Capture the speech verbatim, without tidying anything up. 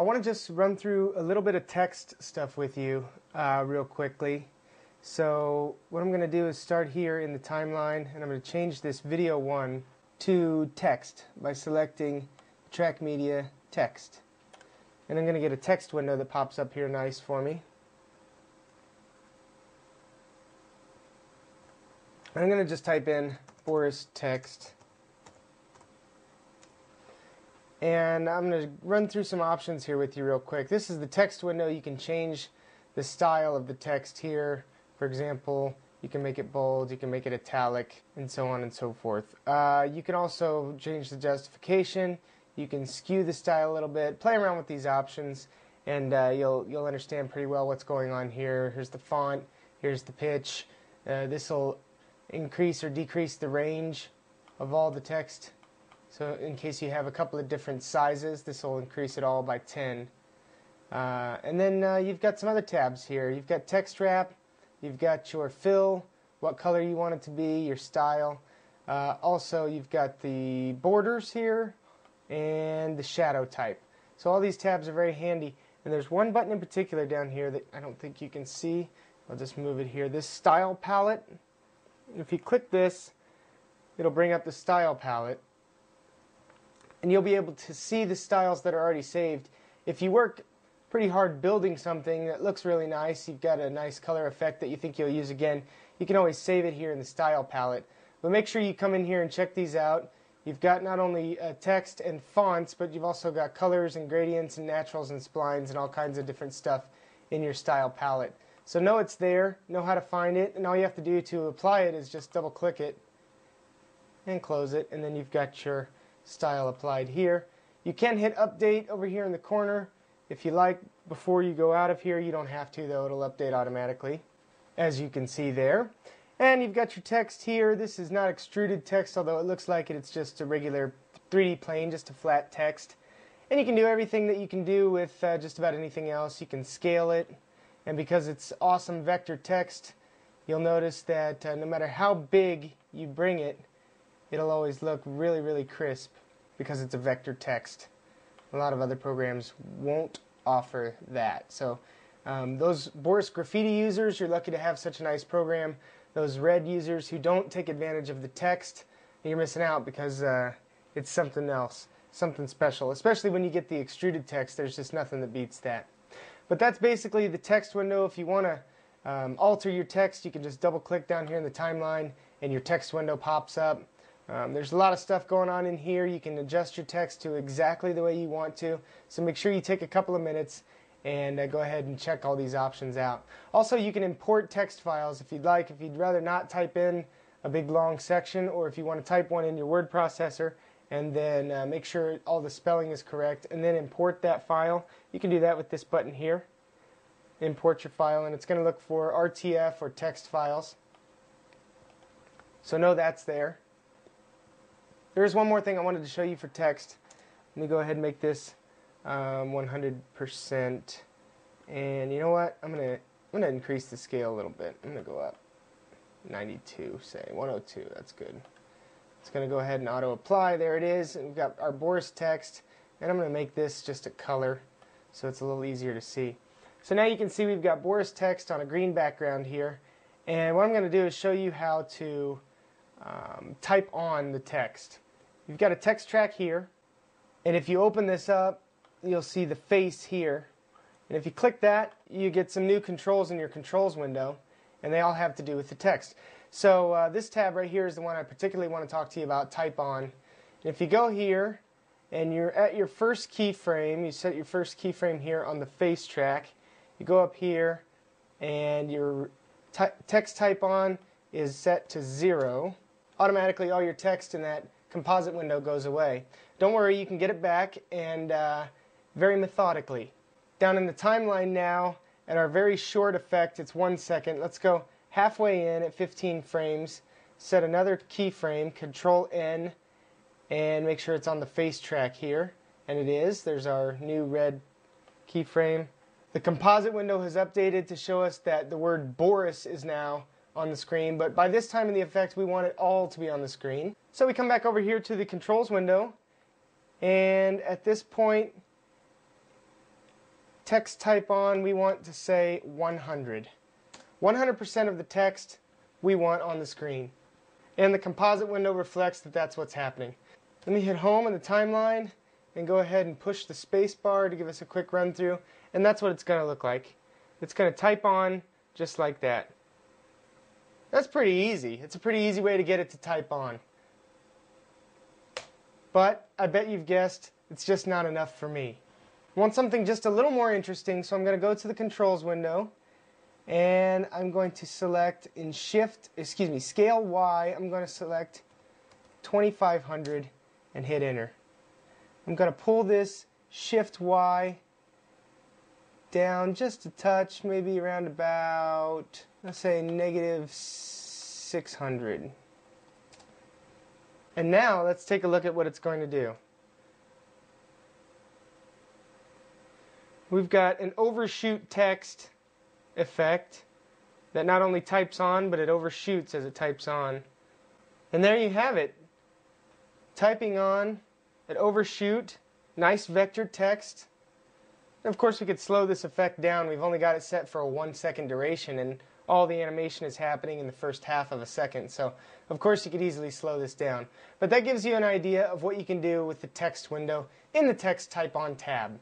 I want to just run through a little bit of text stuff with you uh, real quickly. So what I'm going to do is start here in the timeline, and I'm going to change this video one to text by selecting track media text. And I'm going to get a text window that pops up here nice for me. And I'm going to just type in Boris text. And I'm going to run through some options here with you real quick. This is the text window. You can change the style of the text here. For example, you can make it bold, you can make it italic, and so on and so forth. Uh, you can also change the justification. You can skew the style a little bit. Play around with these options, and uh, you'll, you'll understand pretty well what's going on here. Here's the font. Here's the pitch. Uh, this will increase or decrease the range of all the text. So in case you have a couple of different sizes, this will increase it all by ten. Uh, and then uh, you've got some other tabs here. You've got text wrap, you've got your fill, what color you want it to be, your style. Uh, also, you've got the borders here and the shadow type. So all these tabs are very handy. And there's one button in particular down here that I don't think you can see. I'll just move it here. This style palette. If you click this, it'll bring up the style palette. And you'll be able to see the styles that are already saved. If you work pretty hard building something that looks really nice, you've got a nice color effect that you think you'll use again, you can always save it here in the style palette. But make sure you come in here and check these out. You've got not only uh, text and fonts, but you've also got colors and gradients and naturals and splines and all kinds of different stuff in your style palette. So know it's there, know how to find it, and all you have to do to apply it is just double click it and close it, and then you've got your style applied here. You can hit update over here in the corner if you like before you go out of here. You don't have to though, it'll update automatically as you can see there. And you've got your text here. This is not extruded text, although it looks like it. It's just a regular three D plane, just a flat text. And you can do everything that you can do with uh, just about anything else. You can scale it, and because it's awesome vector text, you'll notice that uh, no matter how big you bring it, it'll always look really, really crisp because it's a vector text. A lot of other programs won't offer that. So um, those Boris Graffiti users, you're lucky to have such a nice program. Those Red users who don't take advantage of the text, you're missing out because uh, it's something else, something special. Especially when you get the extruded text, there's just nothing that beats that. But that's basically the text window. If you want to um, alter your text, you can just double click down here in the timeline and your text window pops up. Um, there's a lot of stuff going on in here. You can adjust your text to exactly the way you want to. So make sure you take a couple of minutes and uh, go ahead and check all these options out. Also, you can import text files if you'd like. If you'd rather not type in a big long section, or if you want to type one in your word processor and then uh, make sure all the spelling is correct and then import that file, you can do that with this button here. Import your file, and it's going to look for R T F or text files. So know that's there. There is one more thing I wanted to show you for text. Let me go ahead and make this um, one hundred percent. And you know what? I'm gonna I'm gonna increase the scale a little bit. I'm gonna go up ninety-two, say one oh two. That's good. It's gonna go ahead and auto apply. There it is. And we've got our Boris text. And I'm gonna make this just a color so it's a little easier to see. So now you can see we've got Boris text on a green background here. And what I'm gonna do is show you how to Um, type on the text. You've got a text track here, and if you open this up, you'll see the face here, and if you click that, you get some new controls in your controls window, and they all have to do with the text. So uh, this tab right here is the one I particularly want to talk to you about, type on. And if you go here and you're at your first keyframe, you set your first keyframe here on the face track, you go up here and your text type on is set to zero. Automatically all your text in that composite window goes away. Don't worry, you can get it back, and uh, very methodically. Down in the timeline now, at our very short effect, it's one second. Let's go halfway in at fifteen frames, set another keyframe, Control N, and make sure it's on the face track here. And it is. There's our new red keyframe. The composite window has updated to show us that the word Boris is now on the screen, but by this time in the effect we want it all to be on the screen. So we come back over here to the controls window, and at this point text type on, we want to say one hundred. one hundred percent of the text we want on the screen. And the composite window reflects that that's what's happening. Let me hit home in the timeline and go ahead and push the space bar to give us a quick run through. And that's what it's going to look like. It's going to type on just like that. That's pretty easy. It's a pretty easy way to get it to type on. But I bet you've guessed it's just not enough for me. I want something just a little more interesting, so I'm going to go to the controls window and I'm going to select in shift, excuse me, scale Y, I'm going to select twenty-five hundred and hit enter. I'm going to pull this shift Y down just a touch, maybe around about, let's say negative six hundred. And now let's take a look at what it's going to do. We've got an overshoot text effect that not only types on, but it overshoots as it types on. And there you have it. Typing on, an overshoot, nice vector text. And of course, we could slow this effect down. We've only got it set for a one second duration, and all the animation is happening in the first half of a second, so of course you could easily slow this down. But that gives you an idea of what you can do with the text window in the text type on tab.